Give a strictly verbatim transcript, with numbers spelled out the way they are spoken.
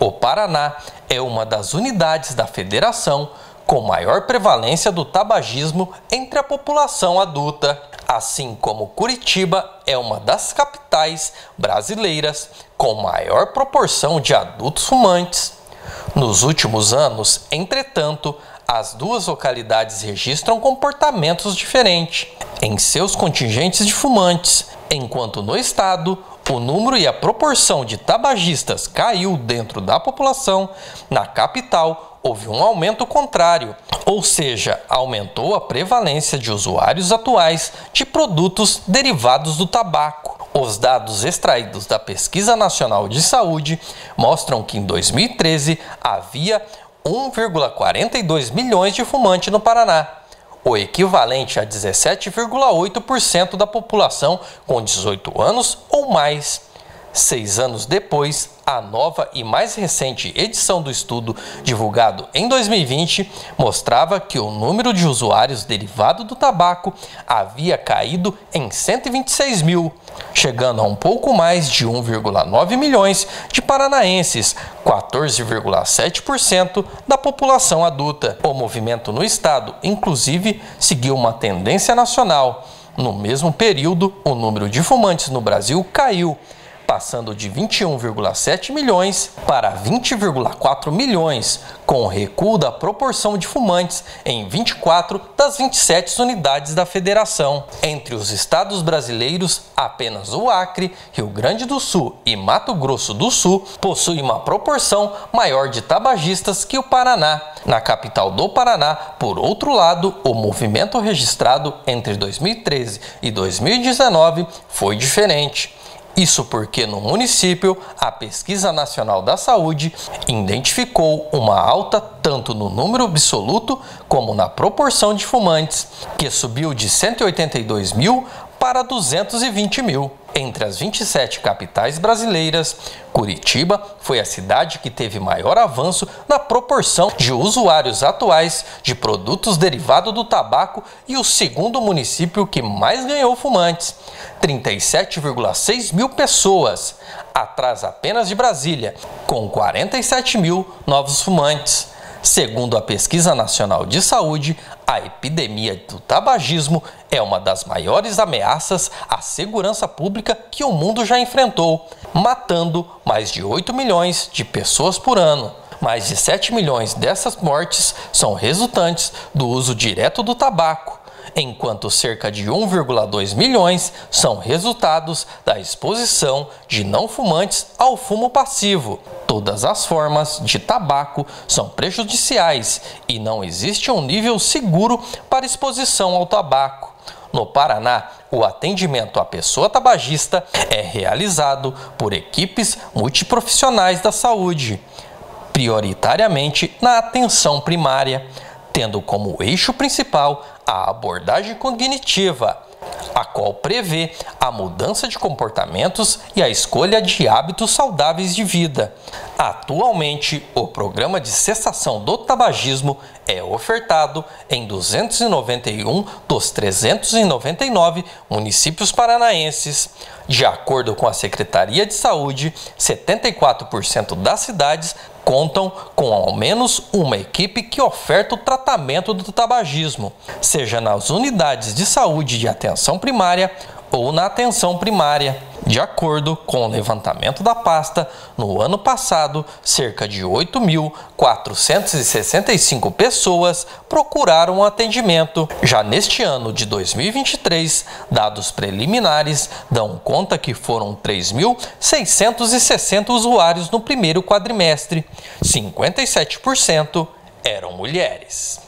O Paraná é uma das unidades da federação com maior prevalência do tabagismo entre a população adulta, assim como Curitiba é uma das capitais brasileiras com maior proporção de adultos fumantes. Nos últimos anos, entretanto, as duas localidades registram comportamentos diferentes em seus contingentes de fumantes, enquanto no estado, o número e a proporção de tabagistas caiu dentro da população, na capital houve um aumento contrário, ou seja, aumentou a prevalência de usuários atuais de produtos derivados do tabaco. Os dados extraídos da Pesquisa Nacional de Saúde mostram que em dois mil e treze havia um vírgula quarenta e dois milhões de fumantes no Paraná, o equivalente a dezessete vírgula oito por cento da população com dezoito anos ou mais. Seis anos depois, a nova e mais recente edição do estudo, divulgado em dois mil e vinte, mostrava que o número de usuários derivado do tabaco havia caído em cento e vinte e seis mil, chegando a um pouco mais de um vírgula nove milhões de paranaenses, quatorze vírgula sete por cento da população adulta. O movimento no estado, inclusive, seguiu uma tendência nacional. No mesmo período, o número de fumantes no Brasil caiu, passando de vinte e um vírgula sete milhões para vinte vírgula quatro milhões, com o recuo da proporção de fumantes em vinte e quatro das vinte e sete unidades da federação. Entre os estados brasileiros, apenas o Acre, Rio Grande do Sul e Mato Grosso do Sul possuem uma proporção maior de tabagistas que o Paraná. Na capital do Paraná, por outro lado, o movimento registrado entre dois mil e treze e dois mil e dezenove foi diferente. Isso porque no município, a Pesquisa Nacional da Saúde identificou uma alta tanto no número absoluto como na proporção de fumantes, que subiu de cento e oitenta e dois mil para duzentos e vinte mil. Entre as vinte e sete capitais brasileiras, Curitiba foi a cidade que teve maior avanço na proporção de usuários atuais de produtos derivados do tabaco e o segundo município que mais ganhou fumantes, trinta e sete vírgula seis mil pessoas, atrás apenas de Brasília, com quarenta e sete mil novos fumantes. Segundo a Pesquisa Nacional de Saúde, a epidemia do tabagismo é uma das maiores ameaças à segurança pública que o mundo já enfrentou, matando mais de oito milhões de pessoas por ano. Mais de sete milhões dessas mortes são resultantes do uso direto do tabaco, enquanto cerca de um vírgula dois milhões são resultados da exposição de não fumantes ao fumo passivo. Todas as formas de tabaco são prejudiciais e não existe um nível seguro para exposição ao tabaco. No Paraná, o atendimento à pessoa tabagista é realizado por equipes multiprofissionais da saúde, prioritariamente na atenção primária, tendo como eixo principal a abordagem cognitiva, a qual prevê a mudança de comportamentos e a escolha de hábitos saudáveis de vida. Atualmente, o programa de cessação do tabagismo é ofertado em duzentos e noventa e um dos trezentos e noventa e nove municípios paranaenses. De acordo com a Secretaria de Saúde, setenta e quatro por cento das cidades contam com ao menos uma equipe que oferta o tratamento do tabagismo, seja nas unidades de saúde de atenção primária ou na atenção primária. De acordo com o levantamento da pasta, no ano passado, cerca de oito mil quatrocentas e sessenta e cinco pessoas procuraram o atendimento. Já neste ano de dois mil e vinte e três, dados preliminares dão conta que foram três mil seiscentos e sessenta usuários no primeiro quadrimestre, cinquenta e sete por cento eram mulheres.